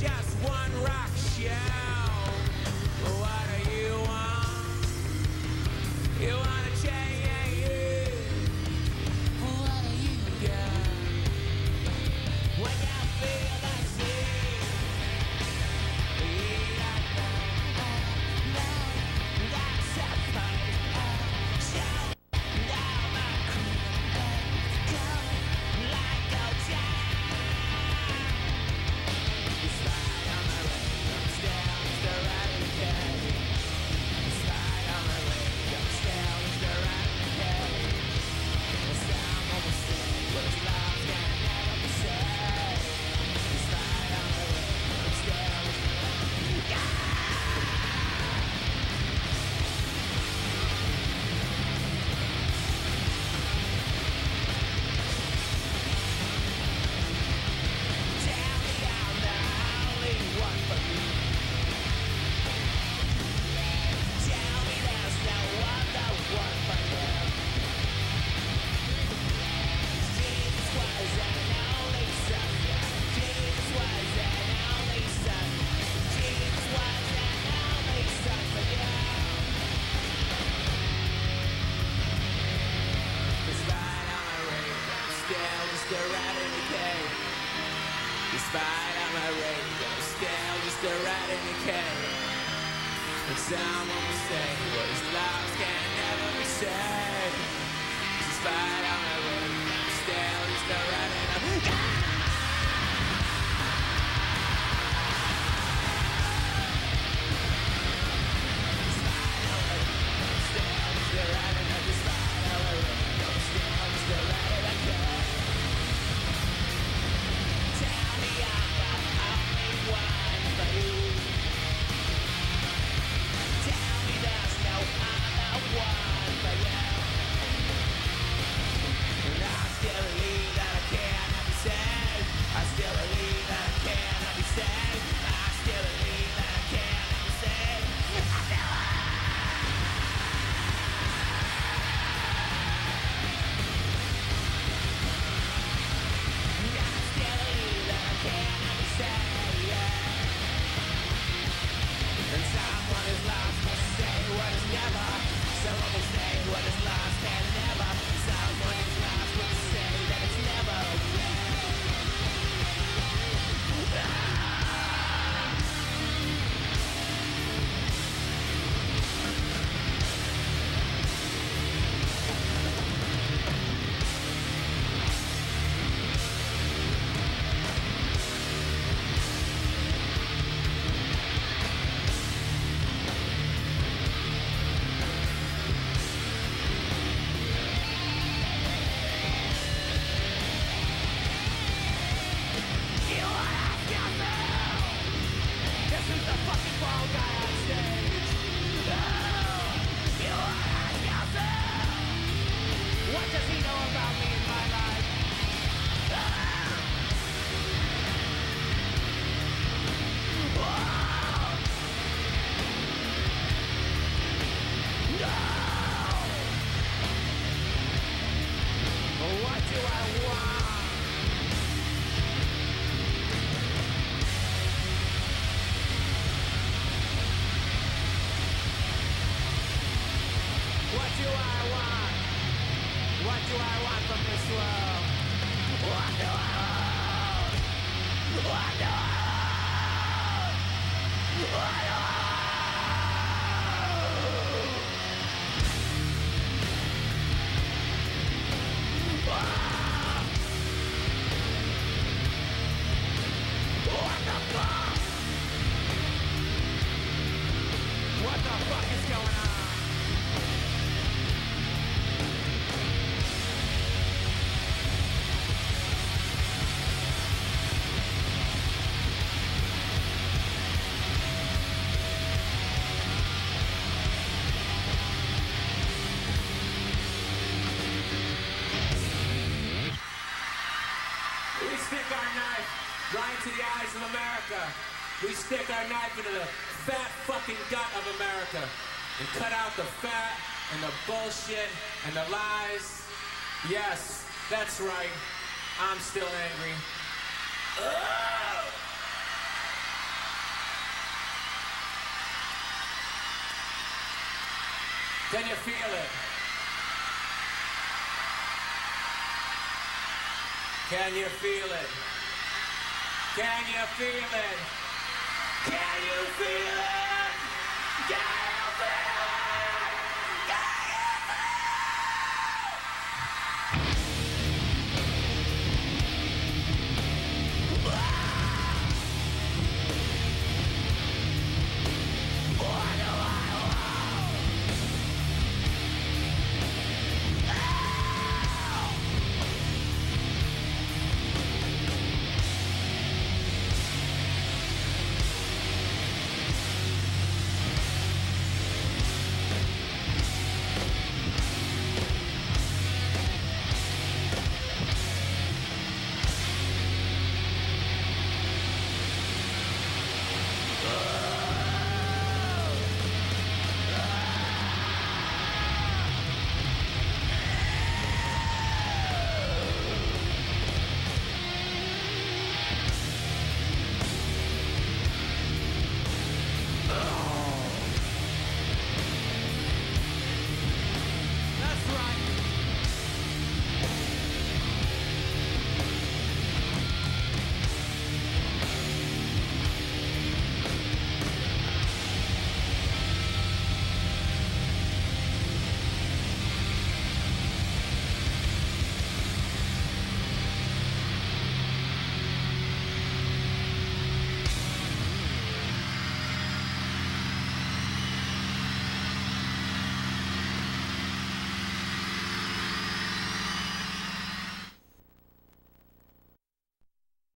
just one rock show. What do you want? You want to change? What do you got? When you feel like this, you got that's a fight. Show down my cool. Go like a jam. Despite on my radio scale, just a rat in a cage. But someone will say what is lost can never be said. Despite on my radio scale, just a rat in a cage. Right to the eyes of America. We stick our knife into the fat fucking gut of America and cut out the fat and the bullshit and the lies. Yes, that's right. I'm still angry. Can you feel it? Can you feel it? Can you feel it? Can you feel it? Can you feel it?